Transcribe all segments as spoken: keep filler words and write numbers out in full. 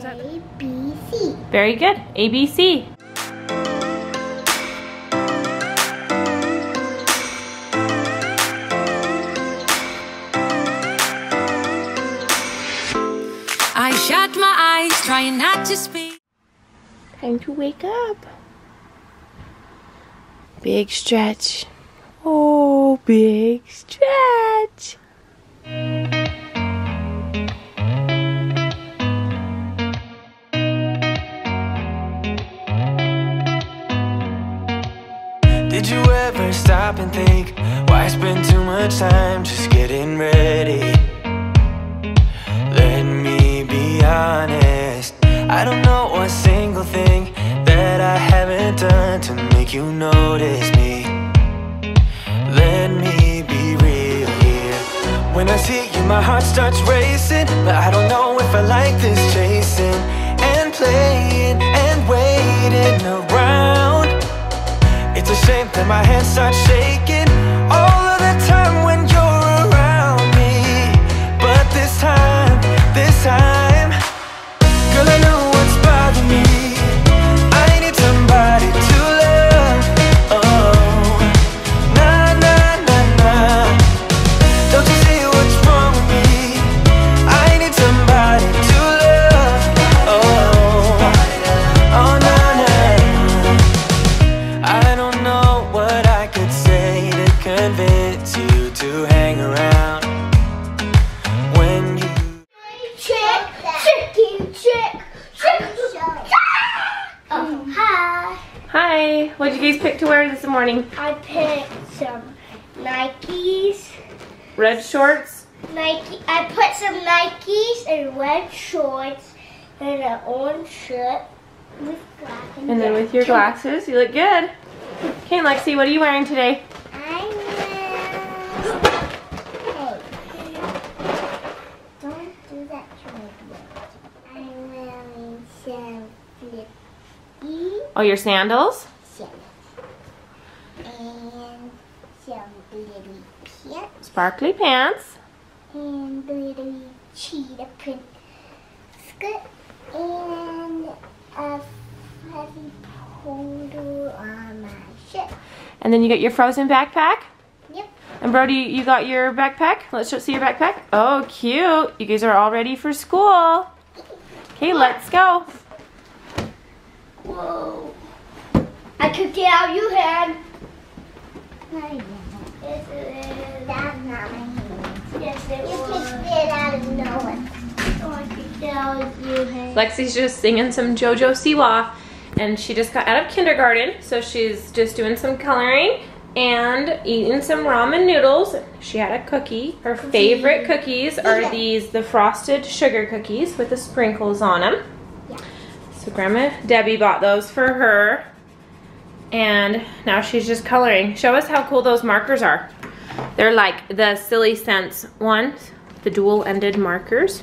Was that A, B, C? Very good. A, B, C. I shut my eyes, trying not to speak. Time to wake up. Big stretch. Oh, big stretch. Did you ever stop and think, why spend too much time just getting ready? Let me be honest, I don't know one single thing that I haven't done to make you notice me. Let me be real here. When I see you, my heart starts racing, but I don't know if I like this chasing and playing and waiting around. It's a shame that my hands start shaking all of the time when you're around me. But this time, this time, girl, I know what's bothering me. I need somebody to love. Oh, nah, nah, nah, nah. Don't you see what's wrong with me? I need somebody to love. Oh, oh, nah, nah. I don't convince you to hang around when you trick, tricky, trick, trick. Oh, hi. Hi. What did you guys pick to wear this morning? I picked some Nikes. Red shorts? Nike. I put some Nikes and red shorts and an orange shirt with glasses. And, and then with your glasses, you look good. Okay, Lexi, what are you wearing today? Oh, your sandals? Sandals. And some glittery pants. Sparkly pants. And glittery cheetah print skirt. And a fuzzy poodle on my shirt. And then you got your Frozen backpack? Yep. And Brody, you got your backpack? Let's see your backpack. Oh, cute. You guys are all ready for school. Okay, let's go. Whoa. I could get out your hand. That's not my hand. Yes, it was. You can get it out of no one. Oh, I could get out of your hand. Lexi's just singing some JoJo Siwa, and she just got out of kindergarten, so she's just doing some coloring and eating some ramen noodles. She had a cookie. Her favorite cookies are these, the frosted sugar cookies with the sprinkles on them. So Grandma Debbie bought those for her, and now she's just coloring. Show us how cool those markers are. They're like the Silly Scents ones, the dual-ended markers.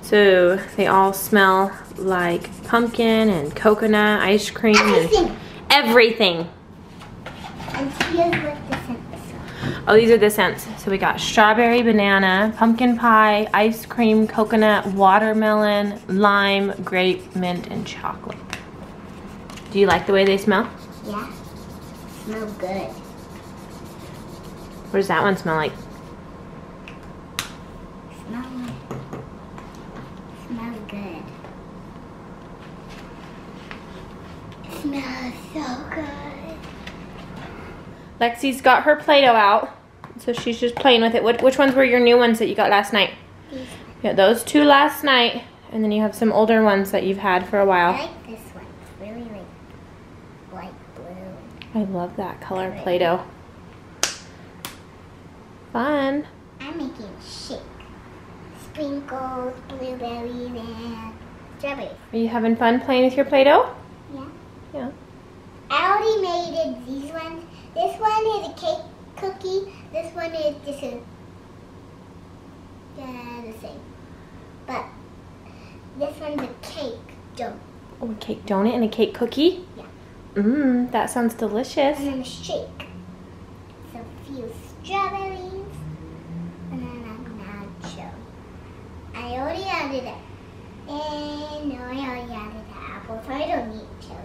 So they all smell like pumpkin and coconut, ice cream, everything. And everything. And here's what the scent is. Oh, these are the scents. So we got strawberry, banana, pumpkin pie, ice cream, coconut, watermelon, lime, grape, mint, and chocolate. Do you like the way they smell? Yeah. Smell good. What does that one smell like? Smell Smell good. It smells so good. Lexi's got her Play-Doh out. So she's just playing with it. What, which ones were your new ones that you got last night? These. Yeah, those two last night, and then you have some older ones that you've had for a while. I like this one. It's really like light blue. I love that color really. Play-Doh. Fun. I'm making shake. Sprinkles, blueberries, and strawberries. Are you having fun playing with your Play-Doh? Yeah. Yeah. I already made it, these ones. This one is a cake cookie. This one is just a, yeah, the same. But this one's a cake donut. Oh, a cake donut and a cake cookie? Yeah. Mmm, that sounds delicious. And then a shake. So a few strawberries. And then a nacho. I already added it. And now I already added the apple, so I don't need chili.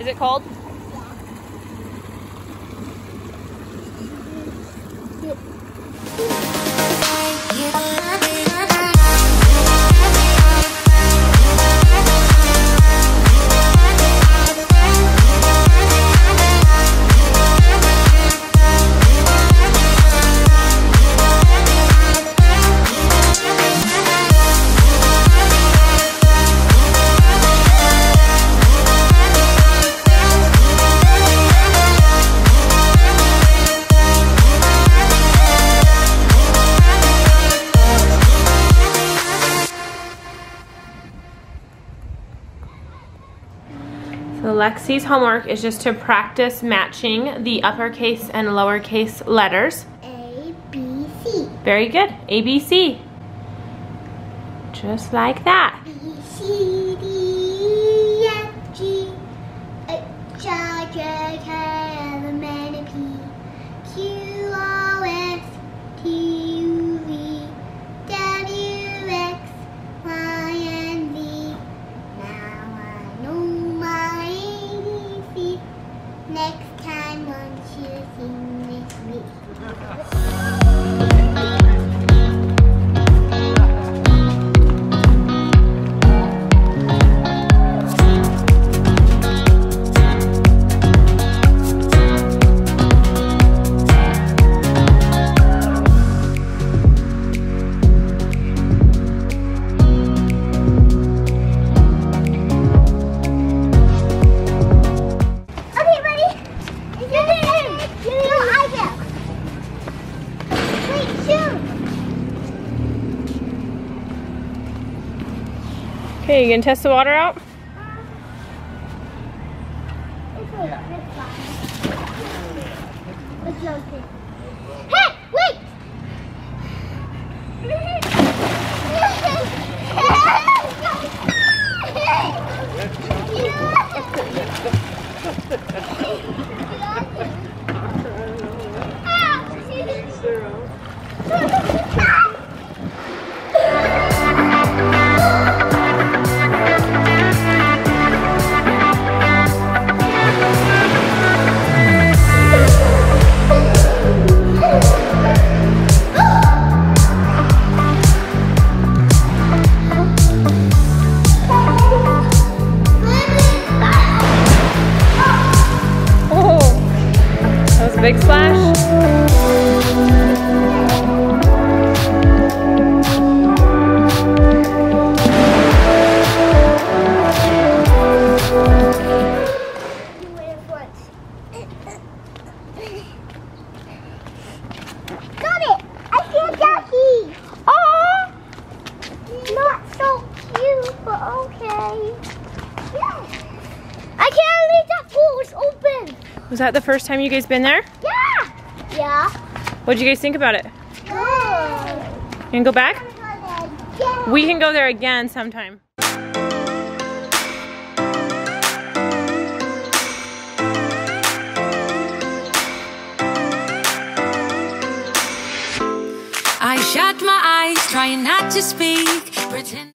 Is it cold? Yeah. Lexi's homework is just to practice matching the uppercase and lowercase letters. A, B, C. Very good. A, B, C. Just like that. B, C, D, E, F, G, H, I, J, K, L, M, N, P, Q, R, S, T, U, V, W, X, Y, and Z. Now I know my next time on choosing this week. Okay, you gonna test the water out? Hey, wait! Big splash. Was that the first time you guys been there? Yeah! Yeah. What did you guys think about it? Good. You can go back? Yeah. We can go there again sometime. I shut my eyes, trying not to speak, pretend.